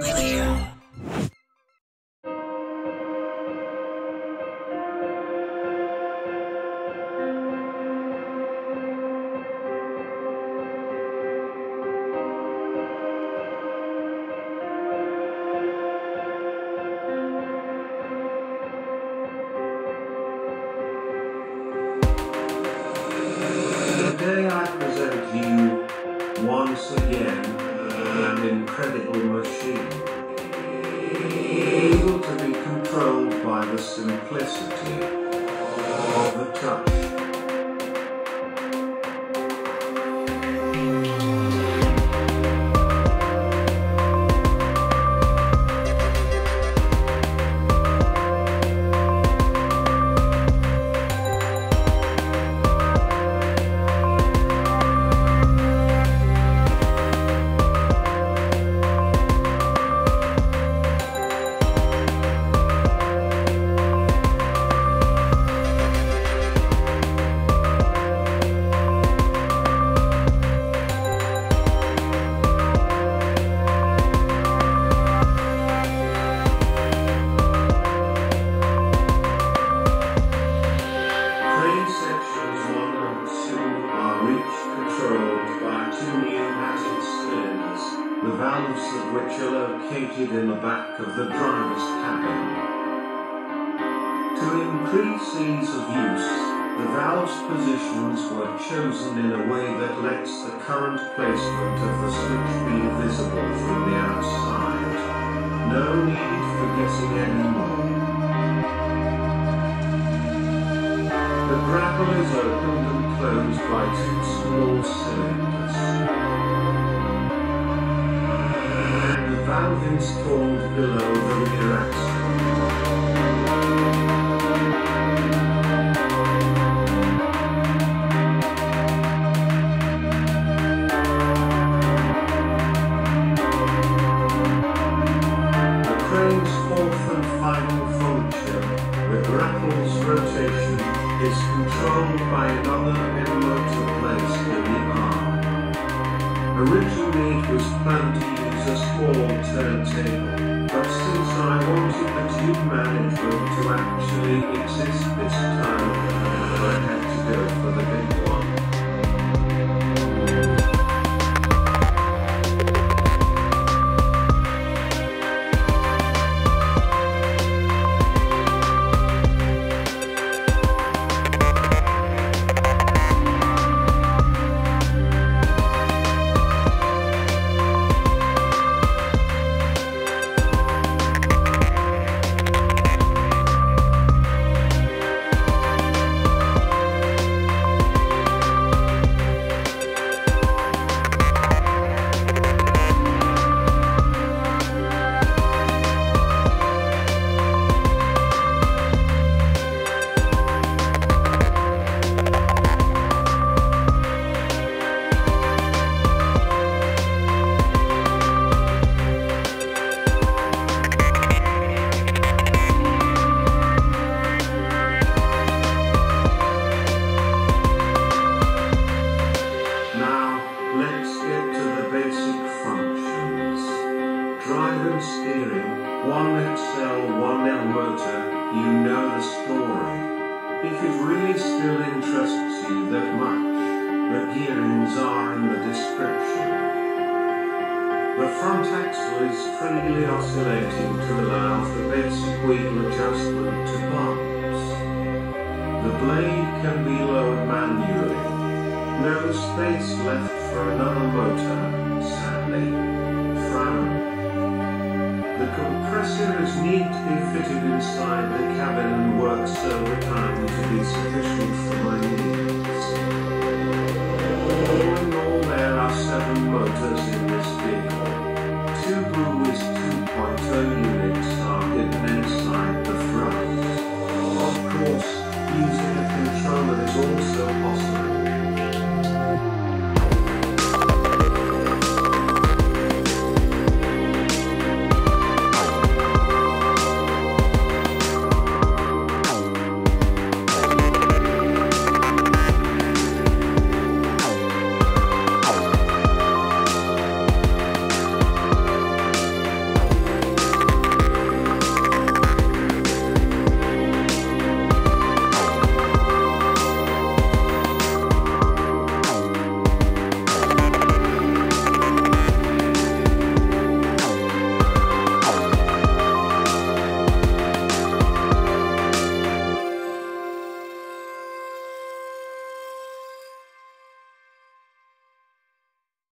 clear. Today I present to you, once again, an incredible machine, able to be controlled by the simplicity of the touch. The valves of which are located in the back of the driver's cabin. To increase ease of use, the valves positions were chosen in a way that lets the current placement of the switch be visible from the outside. No need for guessing anymore. The grapple is opened and closed by two small cylinders. Valve installed below the rear axle. The crane's fourth and final function, with grapple's rotation, is controlled by another motor placed in the arm. Originally it was planned to a small turntable, but since I wanted the tube management to actually exist this time, I had to go for the big one. Steering, one XL, one L motor, you know the story. If it really still interests you that much, the gearings are in the description. The front axle is freely oscillating to allow for basic wheel adjustment to bumps. The blade can be lowered manually. No space left for another motor, sadly. Frown. The compressor is neatly fitted inside the cabin and works overtime to be sufficient for my needs. All in all, there are 7 motors in